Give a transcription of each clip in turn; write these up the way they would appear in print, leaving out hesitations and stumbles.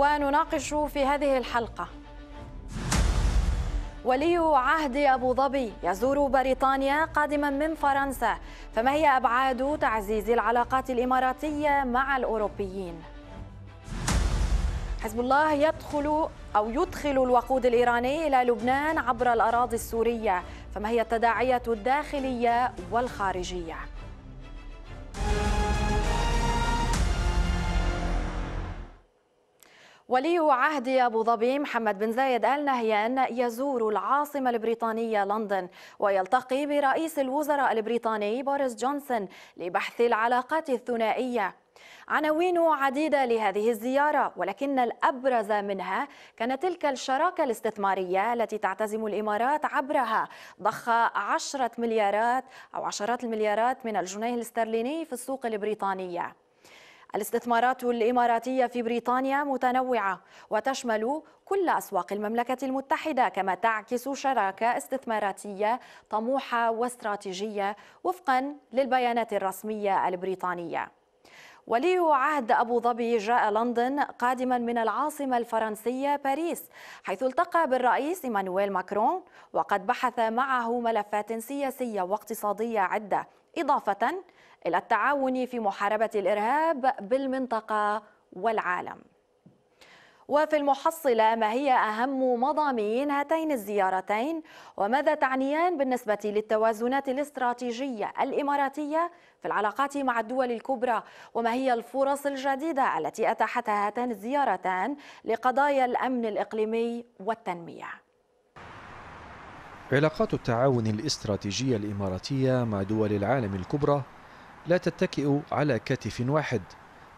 ونناقش في هذه الحلقة. ولي عهد أبو ظبي يزور بريطانيا قادما من فرنسا، فما هي أبعاد تعزيز العلاقات الإماراتية مع الأوروبيين؟ حزب الله يدخل الوقود الإيراني إلى لبنان عبر الأراضي السورية، فما هي التداعيات الداخلية والخارجية؟ ولي عهد أبو ظبي محمد بن زايد آل نهيان يزور العاصمة البريطانية لندن ويلتقي برئيس الوزراء البريطاني بوريس جونسون لبحث العلاقات الثنائية. عناوين عديدة لهذه الزيارة، ولكن الأبرز منها كانت تلك الشراكة الاستثمارية التي تعتزم الإمارات عبرها ضخ 10 مليارات أو عشرات المليارات من الجنيه الاسترليني في السوق البريطانية. الاستثمارات الإماراتية في بريطانيا متنوعة وتشمل كل أسواق المملكة المتحدة، كما تعكس شراكة استثماراتية طموحة واستراتيجية وفقا للبيانات الرسمية البريطانية. ولي عهد أبو ظبي جاء لندن قادما من العاصمة الفرنسية باريس، حيث التقى بالرئيس إيمانويل ماكرون وقد بحث معه ملفات سياسية واقتصادية عدة، إضافة إلى التعاون في محاربة الإرهاب بالمنطقة والعالم. وفي المحصلة، ما هي أهم مضامين هاتين الزيارتين وماذا تعنيان بالنسبة للتوازنات الاستراتيجية الإماراتية في العلاقات مع الدول الكبرى، وما هي الفرص الجديدة التي أتاحتها هاتان الزيارتان لقضايا الأمن الإقليمي والتنمية؟ علاقات التعاون الاستراتيجية الإماراتية مع دول العالم الكبرى لا تتكئ على كتف واحد،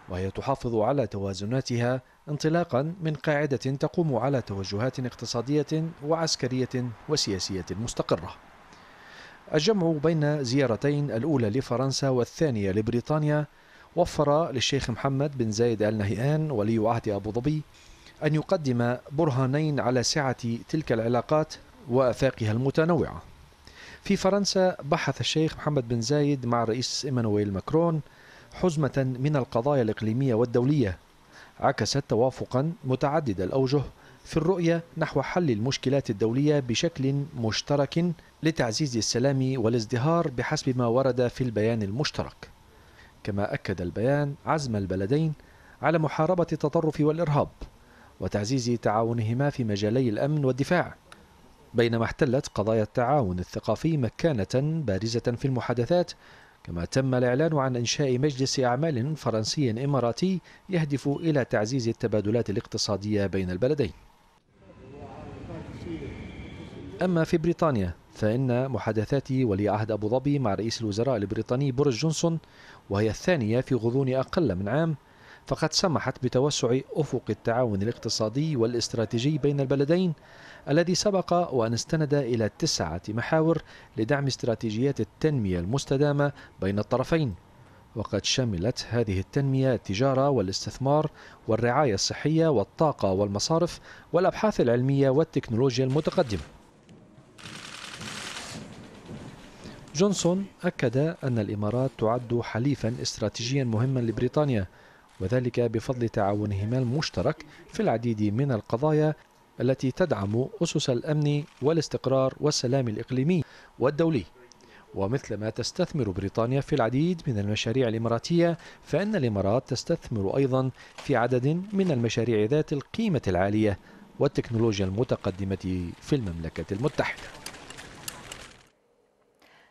وهي تحافظ على توازناتها انطلاقا من قاعدة تقوم على توجهات اقتصادية وعسكرية وسياسية مستقرة. الجمع بين زيارتين، الأولى لفرنسا والثانية لبريطانيا، وفر للشيخ محمد بن زايد آل نهيان ولي عهد أبو ظبي أن يقدم برهانين على سعة تلك العلاقات وآفاقها المتنوعة. في فرنسا، بحث الشيخ محمد بن زايد مع الرئيس إيمانويل ماكرون حزمة من القضايا الإقليمية والدولية عكست توافقا متعدد الأوجه في الرؤية نحو حل المشكلات الدولية بشكل مشترك لتعزيز السلام والازدهار بحسب ما ورد في البيان المشترك. كما أكد البيان عزم البلدين على محاربة التطرف والإرهاب وتعزيز تعاونهما في مجالي الأمن والدفاع، بينما احتلت قضايا التعاون الثقافي مكانة بارزة في المحادثات، كما تم الإعلان عن إنشاء مجلس أعمال فرنسي إماراتي يهدف إلى تعزيز التبادلات الاقتصادية بين البلدين. أما في بريطانيا، فإن محادثات ولي عهد أبو ظبي مع رئيس الوزراء البريطاني بوريس جونسون، وهي الثانية في غضون أقل من عام، فقد سمحت بتوسع أفق التعاون الاقتصادي والاستراتيجي بين البلدين الذي سبق وأن استند إلى 9 محاور لدعم استراتيجيات التنمية المستدامة بين الطرفين، وقد شملت هذه التنمية التجارة والاستثمار والرعاية الصحية والطاقة والمصارف والأبحاث العلمية والتكنولوجيا المتقدمة. جونسون أكد أن الإمارات تعد حليفا استراتيجيا مهما لبريطانيا، وذلك بفضل تعاونهما المشترك في العديد من القضايا التي تدعم أسس الأمن والاستقرار والسلام الإقليمي والدولي. ومثلما تستثمر بريطانيا في العديد من المشاريع الإماراتية، فإن الإمارات تستثمر أيضا في عدد من المشاريع ذات القيمة العالية والتكنولوجيا المتقدمة في المملكة المتحدة.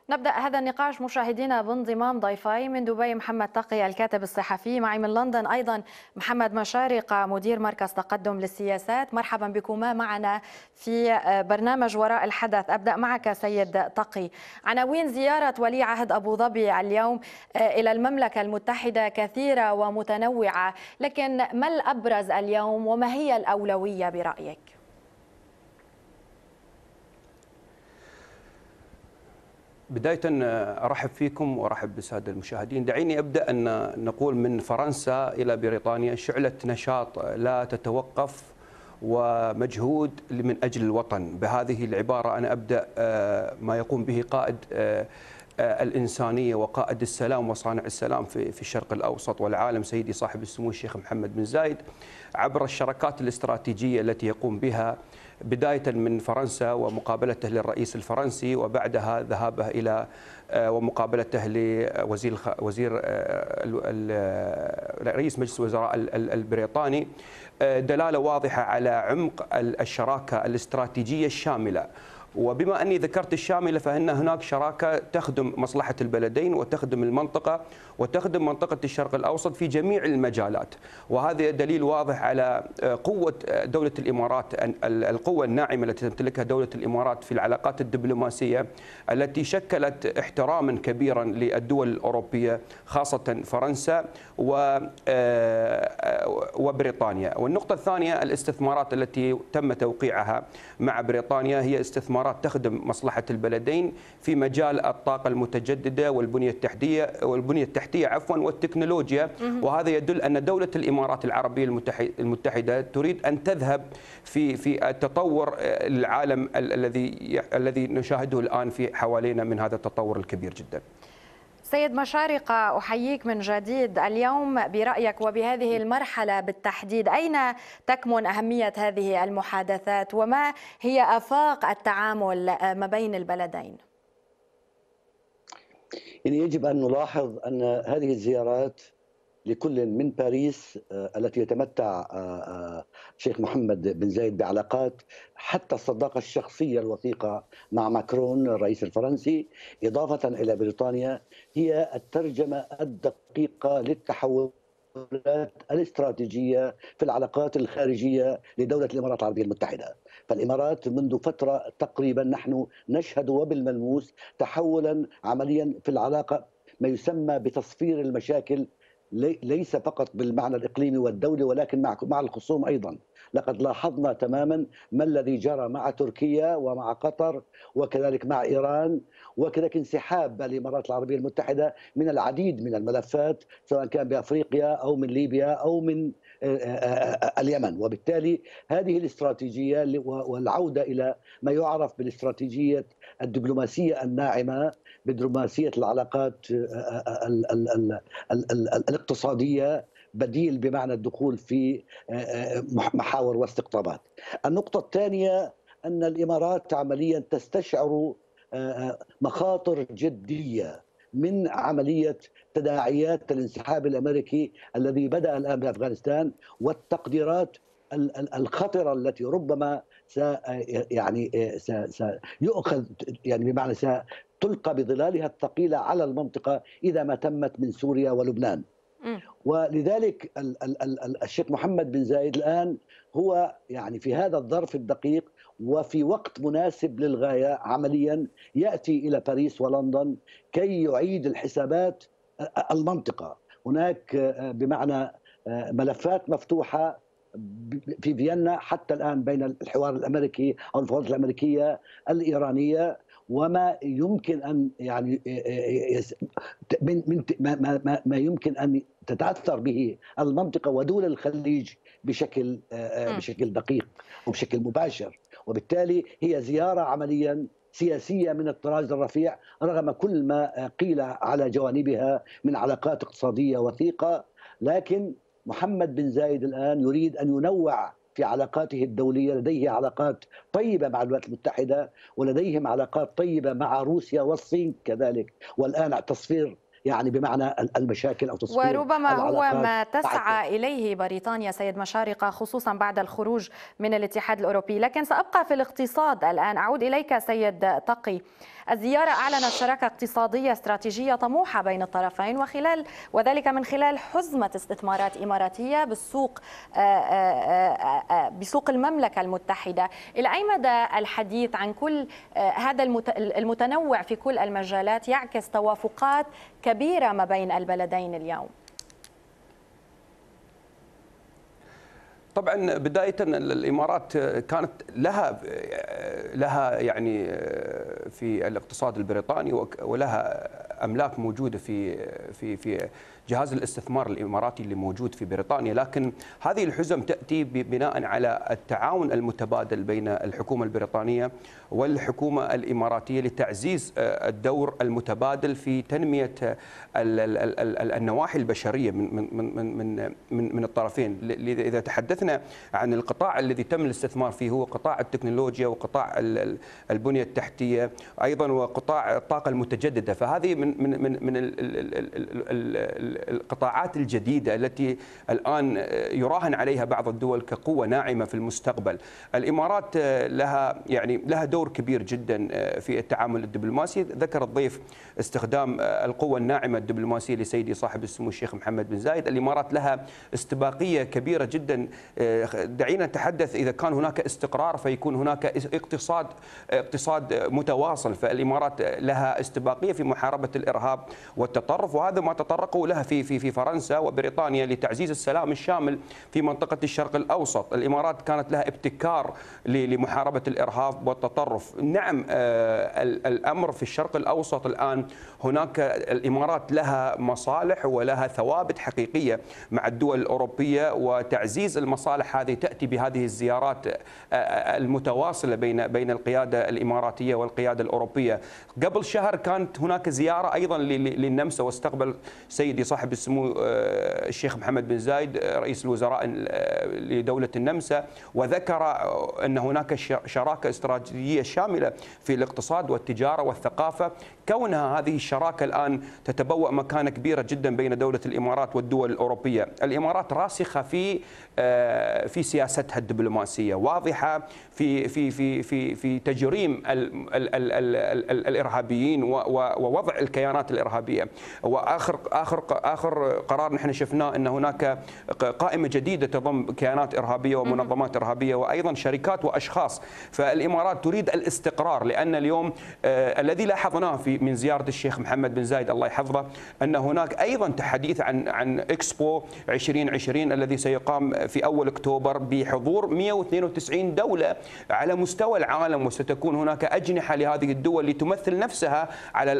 نبدأ هذا النقاش مشاهدينا بانضمام ضيفي من دبي محمد تقي الكاتب الصحفي، معي من لندن أيضا محمد مشارقة مدير مركز تقدم للسياسات. مرحبا بكما معنا في برنامج وراء الحدث. أبدأ معك سيد تقي. عناوين زيارة ولي عهد أبو ظبي اليوم إلى المملكة المتحدة كثيرة ومتنوعة، لكن ما الأبرز اليوم وما هي الأولوية برأيك؟ بداية أرحب فيكم وأرحب بالسادة المشاهدين. دعيني أبدأ أن نقول من فرنسا إلى بريطانيا شعلة نشاط لا تتوقف ومجهود من أجل الوطن، بهذه العبارة أنا أبدأ ما يقوم به قائد الإنسانية وقائد السلام وصانع السلام في الشرق الأوسط والعالم سيدي صاحب السمو الشيخ محمد بن زايد عبر الشراكات الاستراتيجية التي يقوم بها بداية من فرنسا ومقابلته للرئيس الفرنسي وبعدها ذهابه إلى ومقابلته لوزير رئيس مجلس الوزراء البريطاني دلالة واضحة على عمق الشراكة الاستراتيجية الشاملة. وبما أني ذكرت الشاملة فإن هناك شراكة تخدم مصلحة البلدين وتخدم المنطقة وتخدم منطقة الشرق الأوسط في جميع المجالات، وهذا دليل واضح على قوة دولة الإمارات، القوة الناعمة التي تمتلكها دولة الإمارات في العلاقات الدبلوماسية التي شكلت احتراما كبيرا للدول الأوروبية خاصة فرنسا وبريطانيا. والنقطة الثانية الاستثمارات التي تم توقيعها مع بريطانيا هي استثمارات تخدم مصلحة البلدين في مجال الطاقة المتجددة والبنية التحتية والتكنولوجيا، وهذا يدل أن دولة الإمارات العربية المتحدة تريد أن تذهب في التطور العالم الذي نشاهده الآن في حوالينا من هذا التطور الكبير جدا. سيد مشارقة أحييك من جديد. اليوم برأيك وبهذه المرحلة بالتحديد أين تكمن أهمية هذه المحادثات وما هي آفاق التعامل ما بين البلدين؟ يعني يجب أن نلاحظ أن هذه الزيارات لكل من باريس التي يتمتع الشيخ محمد بن زايد بعلاقات حتى الصداقة الشخصية الوثيقة مع ماكرون الرئيس الفرنسي إضافة إلى بريطانيا هي الترجمة الدقيقة للتحولات الاستراتيجية في العلاقات الخارجية لدولة الإمارات العربية المتحدة. فالإمارات منذ فترة تقريبا نحن نشهد وبالملموس تحولا عمليا في العلاقة، ما يسمى بتصفير المشاكل ليس فقط بالمعنى الإقليمي والدولي ولكن مع الخصوم أيضا. لقد لاحظنا تماما ما الذي جرى مع تركيا ومع قطر وكذلك مع إيران، وكذلك انسحاب الإمارات العربية المتحدة من العديد من الملفات سواء كان بأفريقيا أو من ليبيا أو من اليمن. وبالتالي هذه الاستراتيجية والعودة إلى ما يعرف بالاستراتيجية الدبلوماسية الناعمة بدبلوماسية العلاقات الاقتصادية بديل بمعنى الدخول في محاور واستقطابات. النقطة الثانية أن الإمارات عمليا تستشعر مخاطر جدية من عملية تداعيات الانسحاب الأمريكي الذي بدأ الآن بأفغانستان والتقديرات الخطرة التي ربما سيؤخذ بمعنى ستلقى بظلالها الثقيلة على المنطقة إذا ما تمت من سوريا ولبنان. ولذلك الشيخ محمد بن زايد الآن هو في هذا الظرف الدقيق وفي وقت مناسب للغاية عمليا يأتي إلى باريس ولندن كي يعيد الحسابات المنطقة. هناك بمعنى ملفات مفتوحة في فيينا حتى الآن بين الحوار الأمريكي أو الفوضى الأمريكية الإيرانية وما يمكن أن ما يمكن أن تتأثر به المنطقة ودول الخليج بشكل دقيق وبشكل مباشر. وبالتالي هي زيارة عمليا سياسية من الطراز الرفيع رغم كل ما قيل على جوانبها من علاقات اقتصادية وثيقة، لكن محمد بن زايد الآن يريد أن ينوع في علاقاته الدولية. لديه علاقات طيبة مع الولايات المتحدة ولديهم علاقات طيبة مع روسيا والصين كذلك، والآن تصفير بمعنى المشاكل أو تصفير وربما هو ما تسعى إليه بريطانيا سيد مشارقة خصوصا بعد الخروج من الاتحاد الأوروبي. لكن سأبقى في الاقتصاد الآن، أعود إليك سيد تقي. الزيارة أعلنت شراكة اقتصادية استراتيجية طموحة بين الطرفين وذلك من خلال حزمة استثمارات إماراتية بسوق المملكة المتحدة. إلى أي مدى الحديث عن كل هذا المتنوع في كل المجالات يعكس توافقات كبيرة ما بين البلدين اليوم؟ طبعا بداية الإمارات كانت لها في الاقتصاد البريطاني ولها املاك موجوده في جهاز الاستثمار الاماراتي اللي موجود في بريطانيا، لكن هذه الحزم تاتي بناء على التعاون المتبادل بين الحكومه البريطانيه والحكومه الاماراتيه لتعزيز الدور المتبادل في تنميه النواحي البشريه من الطرفين. اذا تحدثنا عن القطاع الذي تم الاستثمار فيه هو قطاع التكنولوجيا وقطاع البنيه التحتيه ايضا وقطاع الطاقه المتجدده، فهذه من القطاعات الجديده التي الان يراهن عليها بعض الدول كقوه ناعمه في المستقبل. الامارات لها دور كبير جدا في التعامل الدبلوماسي. ذكر الضيف استخدام القوه الناعمه الدبلوماسيه لسيدي صاحب السمو الشيخ محمد بن زايد. الامارات لها استباقيه كبيره جدا. دعينا نتحدث، اذا كان هناك استقرار فيكون هناك اقتصاد متواصل، فالامارات لها استباقيه في محاربه الارهاب والتطرف، وهذا ما تطرقوا له في فرنسا وبريطانيا لتعزيز السلام الشامل في منطقه الشرق الاوسط. الامارات كانت لها ابتكار لمحاربه الارهاب والتطرف. نعم الامر في الشرق الاوسط الان هناك الامارات لها مصالح ولها ثوابت حقيقيه مع الدول الاوروبيه، وتعزيز المصالح هذه تاتي بهذه الزيارات المتواصله بين القياده الاماراتيه والقياده الاوروبيه. قبل شهر كانت هناك زياره ايضا للنمسا واستقبل سيدي صاحب السمو الشيخ محمد بن زايد رئيس الوزراء لدوله النمسا، وذكر ان هناك شراكه استراتيجيه شامله في الاقتصاد والتجاره والثقافه، كونها هذه الشراكه الان تتبوأ مكانه كبيره جدا بين دوله الامارات والدول الاوروبيه. الامارات راسخه في سياستها الدبلوماسيه، واضحه في في في في في تجريم الارهابيين ووضع الكيانات الارهابيه. واخر قرار نحن شفناه ان هناك قائمه جديده تضم كيانات ارهابيه ومنظمات ارهابيه وايضا شركات واشخاص. فالامارات تريد الاستقرار، لان اليوم الذي لاحظناه من زياره الشيخ محمد بن زايد الله يحفظه ان هناك ايضا تحديث عن اكسبو 2020 الذي سيقام في اول اكتوبر بحضور 192 دوله على مستوى العالم، وستكون هناك أجنحة لهذه الدول لتمثل نفسها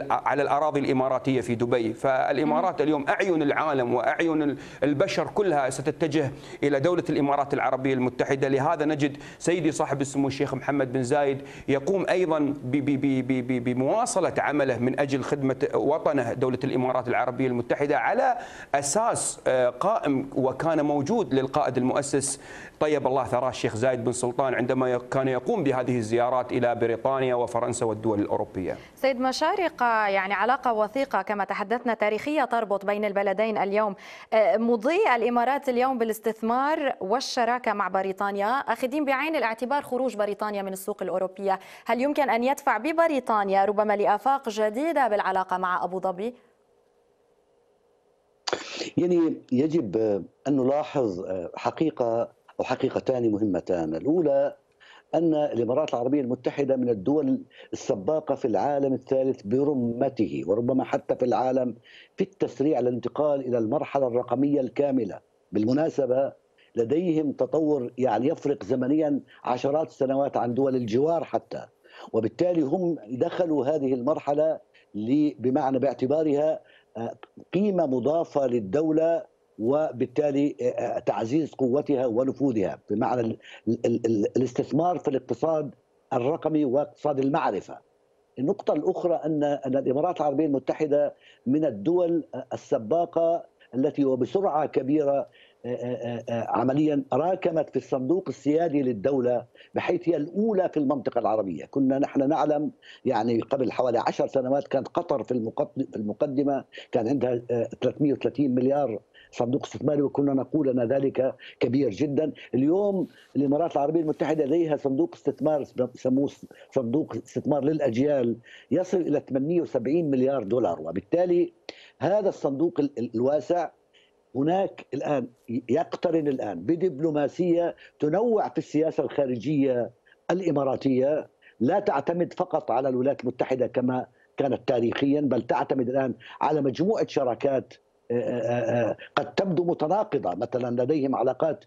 على الأراضي الإماراتية في دبي. فالإمارات اليوم أعين العالم وأعين البشر كلها ستتجه إلى دولة الإمارات العربية المتحدة. لهذا نجد سيدي صاحب السمو الشيخ محمد بن زايد يقوم أيضا بمواصلة عمله من أجل خدمة وطنه دولة الإمارات العربية المتحدة على أساس قائم وكان موجود للقائد المؤسس طيب الله ثراه الشيخ زايد بن سلطان عندما كان يقوم بهذه الزيارات إلى بريطانيا وفرنسا والدول الأوروبية. سيد مشارقة، يعني علاقة وثيقة كما تحدثنا تاريخية تربط بين البلدين اليوم، مضي الإمارات اليوم بالاستثمار والشراكة مع بريطانيا، أخذين بعين الاعتبار خروج بريطانيا من السوق الأوروبية، هل يمكن أن يدفع ببريطانيا ربما لآفاق جديدة بالعلاقة مع أبو ظبي؟ يعني يجب أن نلاحظ حقيقتان مهمتان. الأولى أن الإمارات العربية المتحدة من الدول السباقة في العالم الثالث برمته، وربما حتى في العالم، في التسريع للانتقال إلى المرحلة الرقمية الكاملة. بالمناسبة لديهم تطور يعني يفرق زمنيا عشرات السنوات عن دول الجوار حتى، وبالتالي هم دخلوا هذه المرحلة بمعنى باعتبارها قيمة مضافة للدولة، وبالتالي تعزيز قوتها ونفوذها، بمعنى الاستثمار في الاقتصاد الرقمي واقتصاد المعرفة. النقطة الأخرى أن الإمارات العربية المتحدة من الدول السباقة التي وبسرعة كبيرة عمليا راكمت في الصندوق السيادي للدولة، بحيث هي الأولى في المنطقة العربية. كنا نحن نعلم يعني قبل حوالي 10 سنوات كانت قطر في المقدمة، كان عندها 330 مليار صندوق استثماري، وكنا نقول أن ذلك كبير جدا. اليوم الإمارات العربية المتحدة لديها صندوق استثمار يسموه صندوق استثمار للأجيال يصل إلى 78 مليار دولار، وبالتالي هذا الصندوق الواسع هناك الآن يقترن الآن بدبلوماسية تنوع في السياسة الخارجية الإماراتية، لا تعتمد فقط على الولايات المتحدة كما كانت تاريخيا، بل تعتمد الآن على مجموعة شراكات قد تبدو متناقضة. مثلا لديهم علاقات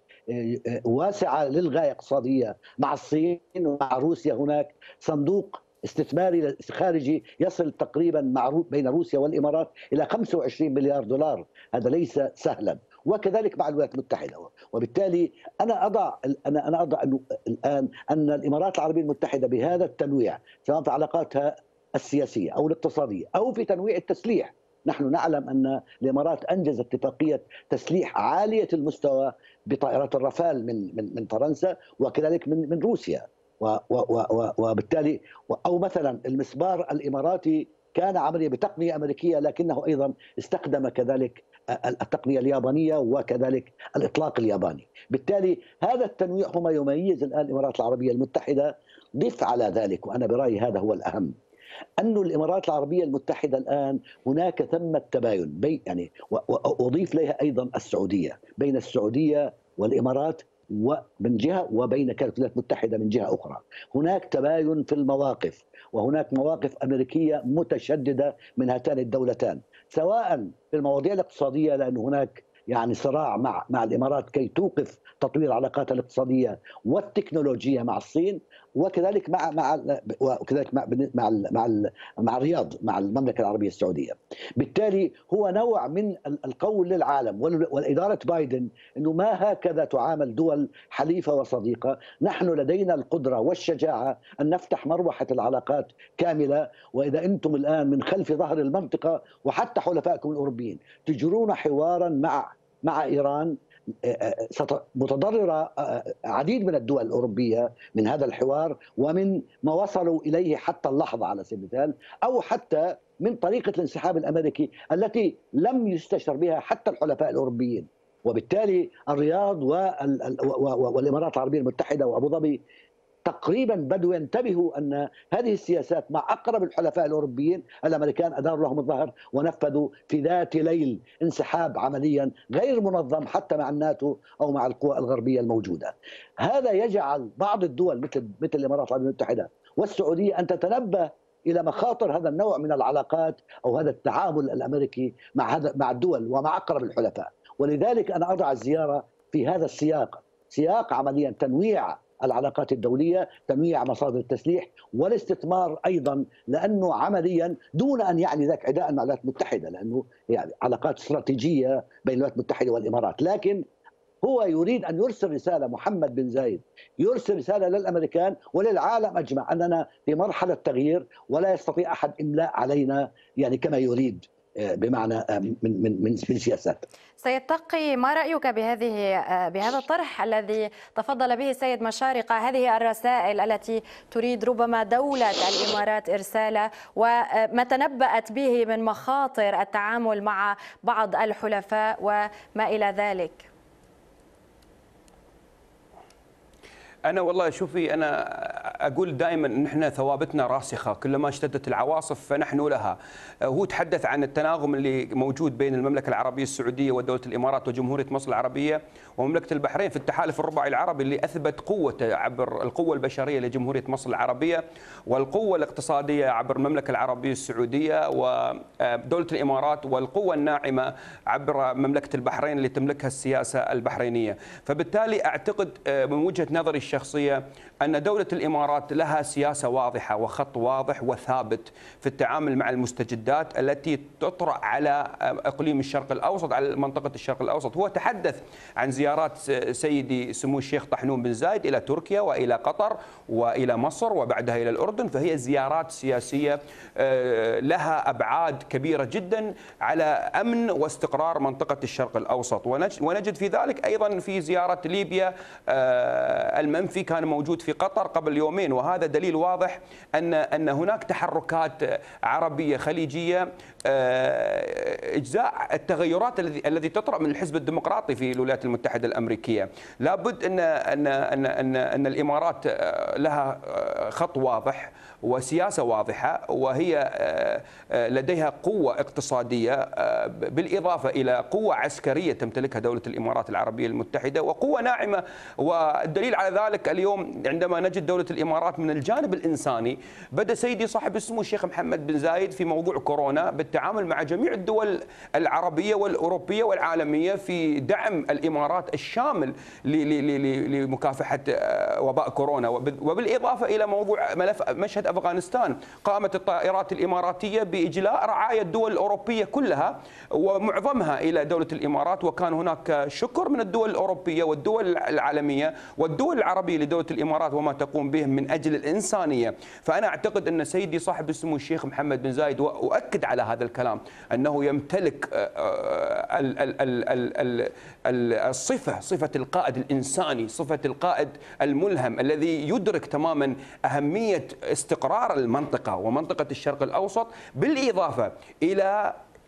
واسعة للغاية اقتصادية مع الصين ومع روسيا، هناك صندوق استثماري خارجي يصل تقريبا مع بين روسيا والإمارات إلى 25 مليار دولار، هذا ليس سهلا، وكذلك مع الولايات المتحدة. وبالتالي أنا أضع الآن أن الإمارات العربية المتحدة بهذا التنويع سواء في علاقاتها السياسية أو الاقتصادية أو في تنويع التسليح، نحن نعلم أن الإمارات أنجزت اتفاقية تسليح عالية المستوى بطائرات الرافال من فرنسا وكذلك من روسيا، وبالتالي أو مثلا المسبار الإماراتي كان عملية بتقنية أمريكية لكنه أيضا استخدم كذلك التقنية اليابانية وكذلك الإطلاق الياباني. بالتالي هذا التنويع هو ما يميز الآن الإمارات العربية المتحدة. ضف على ذلك، وأنا برأيي هذا هو الأهم، أن الإمارات العربية المتحدة الآن هناك ثمة تباين وأضيف لها أيضا السعودية، بين السعودية والإمارات من جهة وبين الولايات المتحدة من جهة أخرى. هناك تباين في المواقف، وهناك مواقف أمريكية متشددة من هاتان الدولتان، سواء في المواضيع الاقتصادية لأن هناك صراع مع الإمارات كي توقف تطوير علاقاتها الاقتصادية والتكنولوجية مع الصين، وكذلك مع الرياض، مع المملكة العربية السعودية. بالتالي هو نوع من القول للعالم والإدارة بايدن أنه ما هكذا تعامل دول حليفة وصديقة. نحن لدينا القدرة والشجاعة أن نفتح مروحة العلاقات كاملة، وإذا أنتم الآن من خلف ظهر المنطقة وحتى حلفائكم الأوروبيين تجرون حوارا مع إيران متضررة عديد من الدول الأوروبية من هذا الحوار ومن ما وصلوا إليه حتى اللحظة على سبيل المثال، أو حتى من طريقة الانسحاب الأمريكي التي لم يستشر بها حتى الحلفاء الأوروبيين. وبالتالي الرياض والإمارات العربية المتحدة وأبو ظبي تقريبا بدوا ينتبهوا أن هذه السياسات مع أقرب الحلفاء الأوروبيين، الأمريكان أداروا لهم الظهر ونفذوا في ذات ليل انسحاب عمليا غير منظم حتى مع الناتو أو مع القوى الغربية الموجودة. هذا يجعل بعض الدول مثل الإمارات العربية المتحدة والسعودية أن تتنبه إلى مخاطر هذا النوع من العلاقات أو هذا التعامل الأمريكي مع الدول ومع أقرب الحلفاء. ولذلك أنا أضع الزيارة في هذا السياق، سياق عمليا تنويع العلاقات الدولية، تنويع مصادر التسليح والاستثمار أيضا، لأنه عمليا دون أن يعني ذاك عداء مع الولايات المتحدة، لأنه علاقات استراتيجية بين الولايات المتحدة والإمارات، لكن هو يريد أن يرسل رسالة. محمد بن زايد يرسل رسالة للأمريكان وللعالم أجمع أننا في مرحلة تغيير ولا يستطيع أحد إملاء علينا كما يريد، بمعنى من السياسات. سيد تقي، ما رأيك بهذا الطرح الذي تفضل به السيد مشارقة، هذه الرسائل التي تريد ربما دولة الإمارات إرسالها وما تنبأت به من مخاطر التعامل مع بعض الحلفاء وما إلى ذلك؟ أنا والله شوفي، أنا أقول دائما نحن ثوابتنا راسخة، كلما اشتدت العواصف فنحن لها. هو تحدث عن التناغم اللي موجود بين المملكة العربية السعودية ودولة الإمارات وجمهورية مصر العربية ومملكة البحرين في التحالف الرباعي العربي اللي أثبت قوته عبر القوة البشرية لجمهورية مصر العربية والقوة الاقتصادية عبر المملكة العربية السعودية ودولة الإمارات والقوة الناعمة عبر مملكة البحرين اللي تملكها السياسة البحرينية. فبالتالي أعتقد من وجهة نظري الشخصية أن دولة الإمارات لها سياسة واضحة وخط واضح وثابت في التعامل مع المستجدات التي تطرأ على إقليم الشرق الأوسط، على منطقة الشرق الأوسط. هو تحدث عن زيارات سيدي سمو الشيخ طحنون بن زايد إلى تركيا وإلى قطر وإلى مصر وبعدها إلى الأردن، فهي زيارات سياسية لها أبعاد كبيرة جدا على أمن واستقرار منطقة الشرق الأوسط. ونجد في ذلك أيضا في زيارة ليبيا المنفي كان موجود في قطر قبل يومين، وهذا دليل واضح أن هناك تحركات عربية خليجية إجزاء التغيرات التي تطرأ من الحزب الديمقراطي في الولايات المتحدة الأمريكية. لابد أن أن أن أن, أن الإمارات لها خط واضح وسياسة واضحة، وهي لديها قوة اقتصادية بالإضافة إلى قوة عسكرية تمتلكها دولة الإمارات العربية المتحدة وقوة ناعمة. والدليل على ذلك اليوم عندما نجد دولة الإمارات من الجانب الإنساني بدأ سيدي صاحب السمو الشيخ محمد بن زايد في موضوع كورونا بالتعامل مع جميع الدول العربية والأوروبية والعالمية في دعم الإمارات الشامل لمكافحة وباء كورونا، وبالإضافة إلى موضوع ملف مشهد أفغانستان، قامت الطائرات الإماراتية بإجلاء رعايا الدول الأوروبية كلها ومعظمها إلى دولة الإمارات، وكان هناك شكر من الدول الأوروبية والدول العالمية والدول العربية لدولة الإمارات وما تقوم به من أجل الإنسانية. فأنا أعتقد أن سيدي صاحب السمو الشيخ محمد بن زايد، وأؤكد على هذا الكلام، أنه يمتلك الصفة، صفة القائد الإنساني، صفة القائد الملهم الذي يدرك تماما أهمية استقرار المنطقة ومنطقة الشرق الأوسط، بالإضافة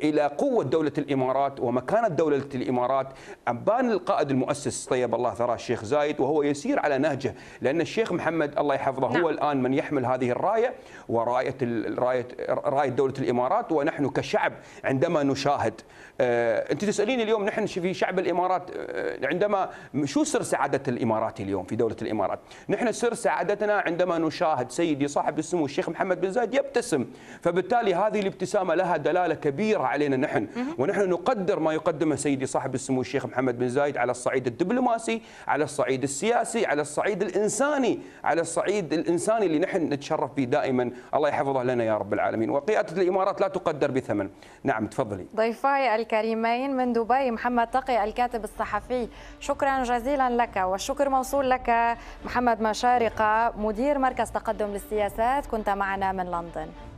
إلى قوة دولة الإمارات ومكانة دولة الإمارات. أبان القائد المؤسس طيب الله ثراه الشيخ زايد وهو يسير على نهجه، لأن الشيخ محمد الله يحفظه هو الآن من يحمل هذه الراية وراية دولة الإمارات. ونحن كشعب عندما نشاهد، أنت تسألين اليوم نحن في شعب الإمارات عندما شو سر سعادة الإمارات اليوم في دولة الإمارات، نحن سر سعادتنا عندما نشاهد سيدي صاحب السمو الشيخ محمد بن زايد يبتسم، فبالتالي هذه الابتسامة لها دلالة كبيرة علينا نحن، ونحن نقدر ما يقدمه سيدي صاحب السمو الشيخ محمد بن زايد على الصعيد الدبلوماسي، على الصعيد السياسي، على الصعيد الإنساني، على الصعيد الإنساني اللي نحن نتشرف به دائما، الله يحفظه لنا يا رب العالمين. وقيادة الإمارات لا تقدر بثمن. نعم تفضلي. ضيفاي الكريمين من دبي محمد تقي الكاتب الصحفي، شكرا جزيلا لك، والشكر موصول لك محمد مشارقة مدير مركز تقدم للسياسات، كنت معنا من لندن.